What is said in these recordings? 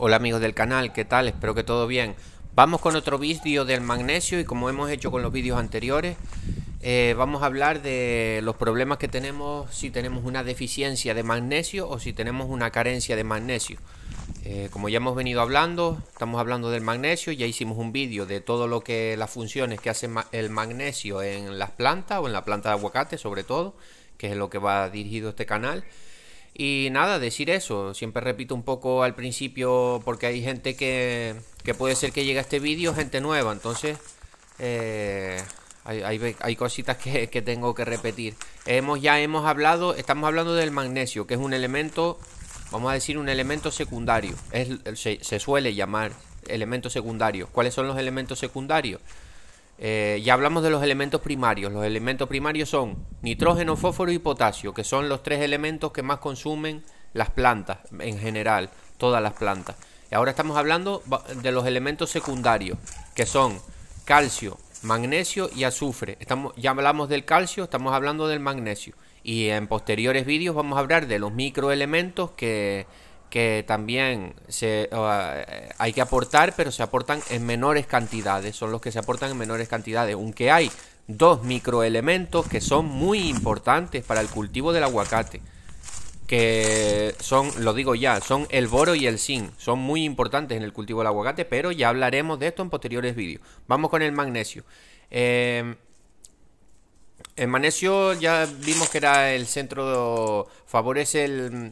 Hola amigos del canal, ¿qué tal? Espero que todo bien. Vamos con otro vídeo del magnesio y como hemos hecho con los vídeos anteriores, vamos a hablar de los problemas que tenemos si tenemos una deficiencia de magnesio o si tenemos una carencia de magnesio. Como ya hemos venido hablando, estamos hablando del magnesio, ya hicimos un vídeo de todo lo que las funciones que hace el magnesio en las plantas o en la planta de aguacate sobre todo, que es lo que va dirigido este canal. Y nada, decir eso, siempre repito un poco al principio porque hay gente que puede ser que llegue a este vídeo, gente nueva, entonces hay cositas que tengo que repetir. Ya hemos hablado, estamos hablando del magnesio, que es un elemento, vamos a decir un elemento secundario, se suele llamar elementos secundarios. ¿Cuáles son los elementos secundarios? Ya hablamos de los elementos primarios. Los elementos primarios son nitrógeno, fósforo y potasio, que son los tres elementos que más consumen las plantas en general, todas las plantas. Y ahora estamos hablando de los elementos secundarios, que son calcio, magnesio y azufre. Ya hablamos del calcio, estamos hablando del magnesio. Y en posteriores vídeos vamos a hablar de los microelementos que también hay que aportar, pero se aportan en menores cantidades, son los que se aportan en menores cantidades, aunque hay dos microelementos que son muy importantes para el cultivo del aguacate, que son, lo digo ya, son el boro y el zinc, son muy importantes en el cultivo del aguacate, pero ya hablaremos de esto en posteriores vídeos. Vamos con el magnesio. El magnesio ya vimos que era el centro, favorece el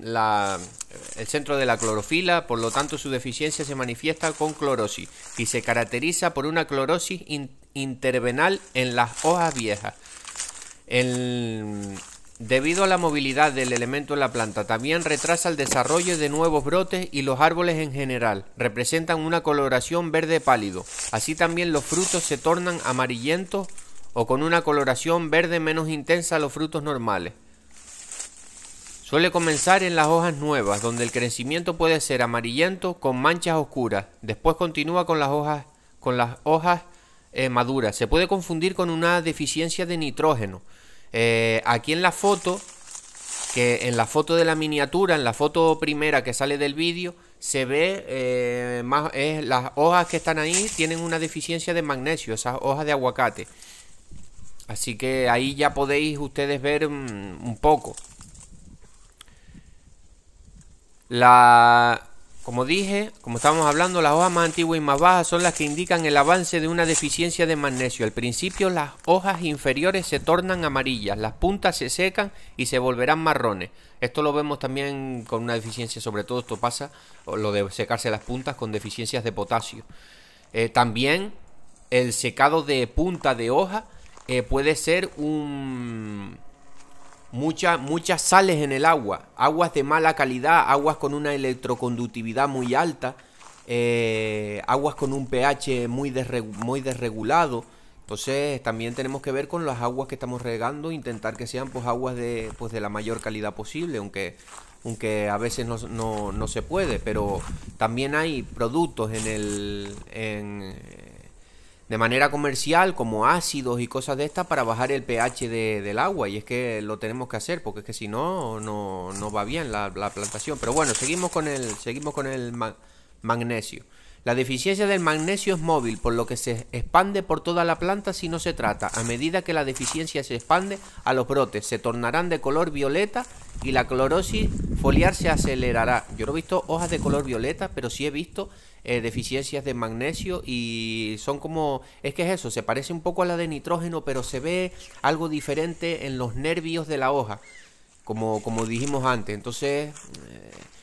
centro de la clorofila, por lo tanto su deficiencia se manifiesta con clorosis y se caracteriza por una clorosis intervenal en las hojas viejas. Debido a la movilidad del elemento en la planta, también retrasa el desarrollo de nuevos brotes y los árboles en general representan una coloración verde pálido. Así también los frutos se tornan amarillentos o con una coloración verde menos intensa a los frutos normales. Suele comenzar en las hojas nuevas, donde el crecimiento puede ser amarillento con manchas oscuras. Después continúa con las hojas maduras. Se puede confundir con una deficiencia de nitrógeno. Aquí en la foto, de la miniatura, en la foto primera que sale del vídeo, se ve las hojas que están ahí tienen una deficiencia de magnesio, esas hojas de aguacate. Así que ahí ya podéis ustedes ver un poco. Como dije, como estábamos hablando, las hojas más antiguas y más bajas son las que indican el avance de una deficiencia de magnesio. Al principio las hojas inferiores se tornan amarillas, las puntas se secan y se volverán marrones. Esto lo vemos también con una deficiencia, sobre todo esto pasa, lo de secarse las puntas con deficiencias de potasio. También el secado de punta de hoja. Puede ser muchas sales en el agua, aguas de mala calidad, aguas con una electroconductividad muy alta, aguas con un pH muy desregulado. Entonces también tenemos que ver con las aguas que estamos regando, intentar que sean pues, aguas de la mayor calidad posible, aunque a veces no se puede, pero también hay productos de manera comercial como ácidos y cosas de estas para bajar el pH del agua, y es que lo tenemos que hacer porque es que si no, no va bien la plantación. Pero bueno, seguimos con el magnesio. La deficiencia del magnesio es móvil, por lo que se expande por toda la planta si no se trata. A medida que la deficiencia se expande a los brotes, se tornarán de color violeta y la clorosis foliar se acelerará. Yo no he visto hojas de color violeta, pero sí he visto deficiencias de magnesio y son como... Es que es eso, se parece un poco a la de nitrógeno, pero se ve algo diferente en los nervios de la hoja, como dijimos antes. Entonces...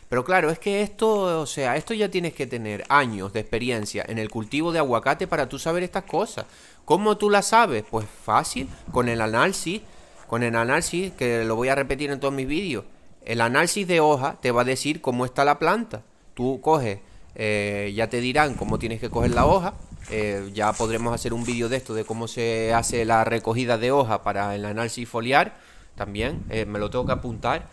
Pero claro, es que esto, o sea, esto ya tienes que tener años de experiencia en el cultivo de aguacate para tú saber estas cosas. ¿Cómo tú las sabes? Pues fácil, con el análisis, que lo voy a repetir en todos mis vídeos. El análisis de hoja te va a decir cómo está la planta. Tú coges, ya te dirán cómo tienes que coger la hoja. Ya podremos hacer un vídeo de esto, de cómo se hace la recogida de hoja para el análisis foliar. También, me lo tengo que apuntar.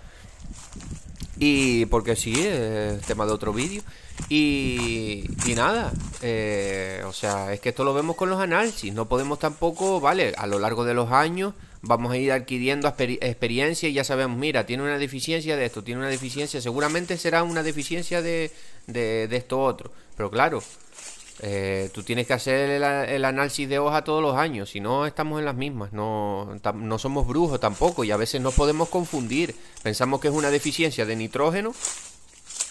Y porque sí, es tema de otro vídeo. Y nada, o sea, es que esto lo vemos con los análisis. No podemos tampoco, vale, a lo largo de los años vamos a ir adquiriendo experiencia y ya sabemos, mira, tiene una deficiencia de esto, tiene una deficiencia, seguramente será una deficiencia de esto otro. Pero claro, tú tienes que hacer el análisis de hoja todos los años, si no estamos en las mismas, no somos brujos tampoco y a veces nos podemos confundir. Pensamos que es una deficiencia de nitrógeno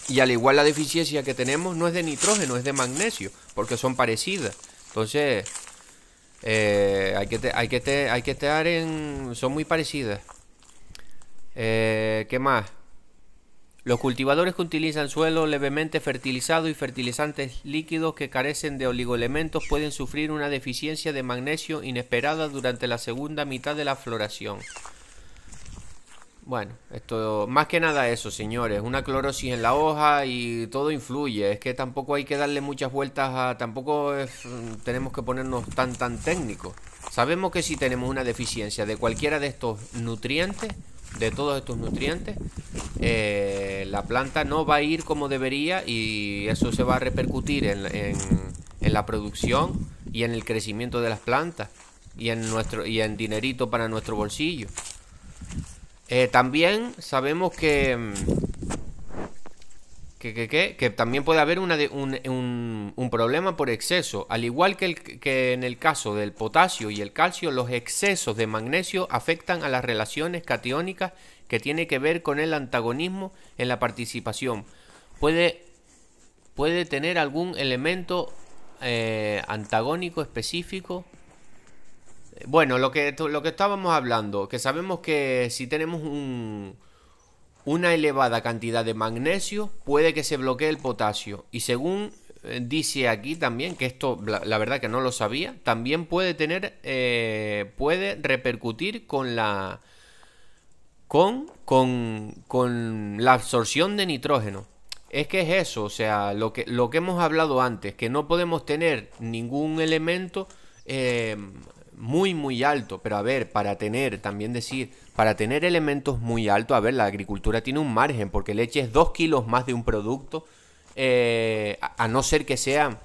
y al igual la deficiencia que tenemos no es de nitrógeno, es de magnesio, porque son parecidas. Entonces hay que estar en... son muy parecidas. ¿Qué más? Los cultivadores que utilizan suelo levemente fertilizado y fertilizantes líquidos que carecen de oligoelementos pueden sufrir una deficiencia de magnesio inesperada durante la segunda mitad de la floración. Bueno, esto más que nada eso, señores, una clorosis en la hoja y todo influye. Es que tampoco hay que darle muchas vueltas a... tampoco tenemos que ponernos tan técnicos. Sabemos que si tenemos una deficiencia de cualquiera de estos nutrientes, de todos estos nutrientes, la planta no va a ir como debería y eso se va a repercutir en la producción y en el crecimiento de las plantas y en dinerito para nuestro bolsillo. También sabemos que también puede haber un problema por exceso. Al igual que en el caso del potasio y el calcio, los excesos de magnesio afectan a las relaciones catiónicas, que tiene que ver con el antagonismo en la participación. Puede tener algún elemento antagónico específico. Bueno, lo que estábamos hablando, que sabemos que si tenemos una elevada cantidad de magnesio, puede que se bloquee el potasio. Y según dice aquí también, que esto la verdad que no lo sabía, también puede tener, puede repercutir con la absorción de nitrógeno. Es que es eso, o sea, lo que hemos hablado antes, que no podemos tener ningún elemento muy alto. Pero a ver, para tener elementos muy altos, a ver, la agricultura tiene un margen, porque le eches 2 kilos más de un producto, a no ser que sea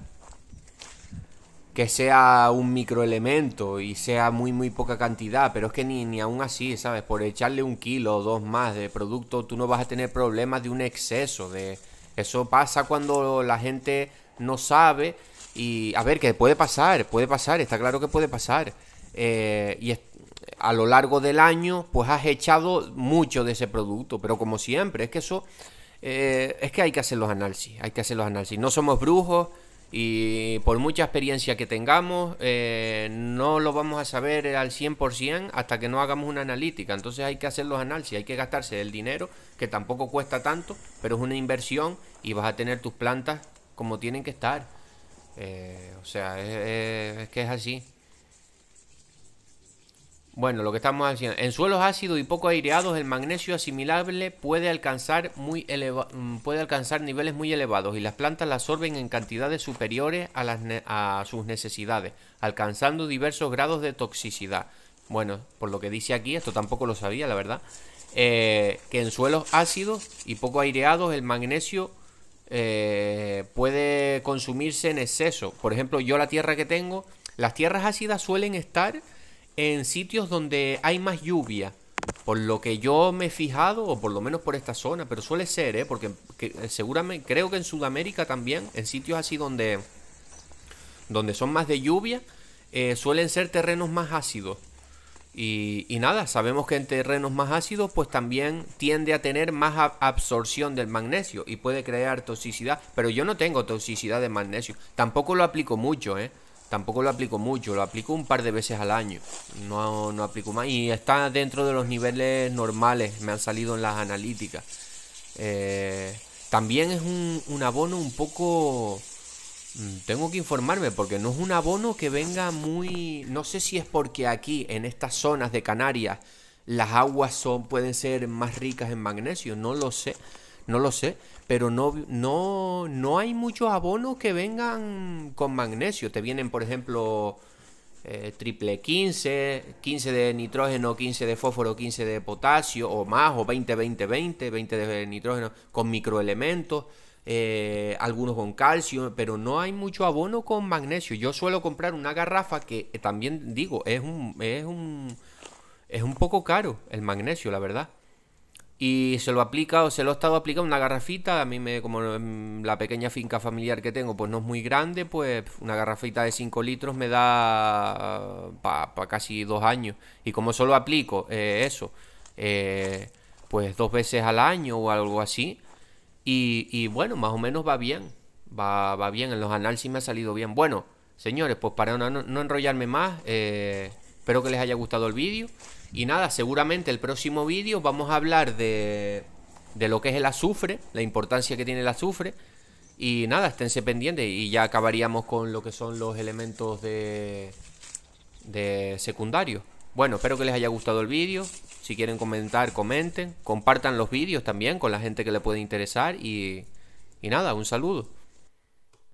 un microelemento y sea muy poca cantidad, pero es que ni aún así, ¿sabes? Por echarle 1 kilo o 2 más de producto, tú no vas a tener problemas de un exceso. Eso pasa cuando la gente no sabe. Y a ver, que puede pasar, está claro que puede pasar. Y a lo largo del año, pues has echado mucho de ese producto. Pero como siempre, es que eso... es que hay que hacer los análisis, No somos brujos y por mucha experiencia que tengamos, no lo vamos a saber al 100% hasta que no hagamos una analítica. Entonces hay que hacer los análisis, hay que gastarse el dinero, que tampoco cuesta tanto, pero es una inversión y vas a tener tus plantas como tienen que estar. O sea, es que es así. Bueno, lo que estamos haciendo: en suelos ácidos y poco aireados, el magnesio asimilable puede alcanzar niveles muy elevados y las plantas la absorben en cantidades superiores a sus necesidades, alcanzando diversos grados de toxicidad. Bueno, por lo que dice aquí, esto tampoco lo sabía, la verdad, que en suelos ácidos y poco aireados el magnesio puede consumirse en exceso. Por ejemplo, yo la tierra que tengo, las tierras ácidas suelen estar en sitios donde hay más lluvia, por lo que yo me he fijado, o por lo menos por esta zona, pero suele ser, porque seguramente, creo que en Sudamérica también, en sitios así donde son más de lluvia, suelen ser terrenos más ácidos. Y nada, sabemos que en terrenos más ácidos pues también tiende a tener más absorción del magnesio y puede crear toxicidad. Pero yo no tengo toxicidad de magnesio, tampoco lo aplico mucho, lo aplico un par de veces al año, no aplico más, y está dentro de los niveles normales, me han salido en las analíticas. También es un abono un poco... tengo que informarme, porque no es un abono que venga muy... No sé si es porque aquí, en estas zonas de Canarias, las aguas pueden ser más ricas en magnesio. No lo sé. Pero no hay muchos abonos que vengan con magnesio. Te vienen, por ejemplo, triple 15, 15 de nitrógeno, 15 de fósforo, 15 de potasio o más, o 20, 20 de nitrógeno con microelementos. Algunos con calcio, pero no hay mucho abono con magnesio. Yo suelo comprar una garrafa que también digo, Es un poco caro el magnesio, la verdad. Y se lo aplica, o se lo he estado aplicando una garrafita. A mí, como la pequeña finca familiar que tengo, pues no es muy grande, pues una garrafita de 5 litros me da para casi 2 años. Y como solo aplico pues 2 veces al año o algo así, y bueno, más o menos va bien. Va bien, en los análisis me ha salido bien. Bueno, señores, pues para no enrollarme más, espero que les haya gustado el vídeo. Y nada, seguramente el próximo vídeo vamos a hablar de lo que es el azufre, la importancia que tiene el azufre. Y nada, esténse pendientes y ya acabaríamos con lo que son los elementos de secundarios. Bueno, espero que les haya gustado el vídeo. Si quieren comentar, comenten. Compartan los vídeos también con la gente que le puede interesar. Y nada, un saludo.